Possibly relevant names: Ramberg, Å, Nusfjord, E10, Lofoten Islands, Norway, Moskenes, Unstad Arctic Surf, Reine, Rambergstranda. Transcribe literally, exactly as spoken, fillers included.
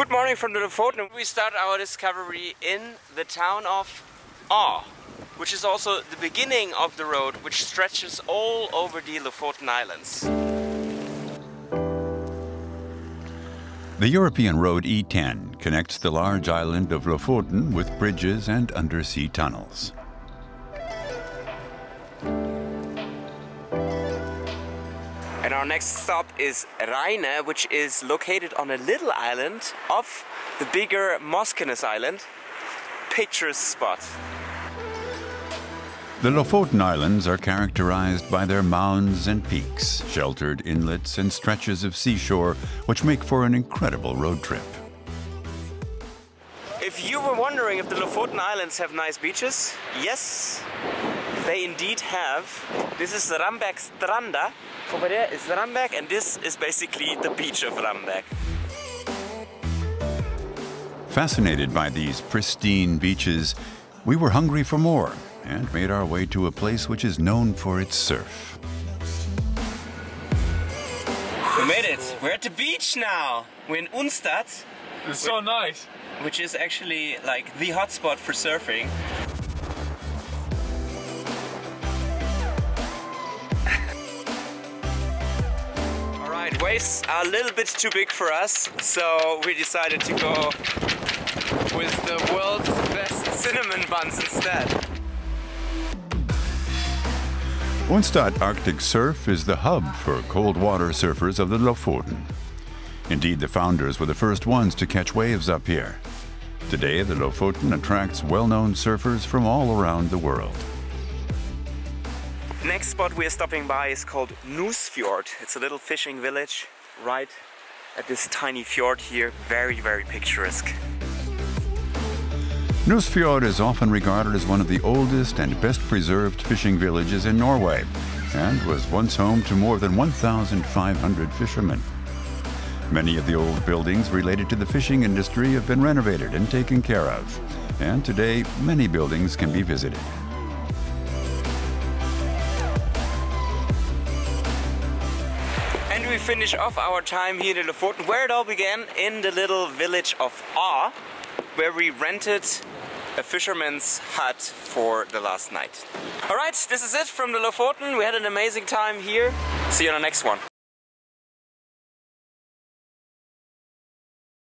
Good morning from the Lofoten. We start our discovery in the town of Å, which is also the beginning of the road which stretches all over the Lofoten Islands. The European road E ten connects the large island of Lofoten with bridges and undersea tunnels. And our next stop is Reine, which is located on a little island off the bigger Moskenes island. Picturesque spot. The Lofoten Islands are characterized by their mounds and peaks, sheltered inlets and stretches of seashore, which make for an incredible road trip. If you were wondering if the Lofoten Islands have nice beaches, yes, they indeed have. This is the Rambergstranda. Over there is Ramberg, and this is basically the beach of Ramberg. Fascinated by these pristine beaches, we were hungry for more and made our way to a place which is known for its surf. We made it! We're at the beach now! We're in Unstad. It's which, so nice! Which is actually like the hotspot for surfing. Alright, waves are a little bit too big for us, so we decided to go with the world's best cinnamon buns instead. Unstad Arctic Surf is the hub for cold water surfers of the Lofoten. Indeed, the founders were the first ones to catch waves up here. Today, the Lofoten attracts well-known surfers from all around the world. Next spot we are stopping by is called Nusfjord. It's a little fishing village right at this tiny fjord here. Very, very picturesque. Nusfjord is often regarded as one of the oldest and best preserved fishing villages in Norway and was once home to more than one thousand five hundred fishermen. Many of the old buildings related to the fishing industry have been renovated and taken care of, and today many buildings can be visited. And we finish off our time here in Lofoten, where it all began, in the little village of Å, where we rented a fisherman's hut for the last night. Alright, this is it from the Lofoten. We had an amazing time here. See you on the next one.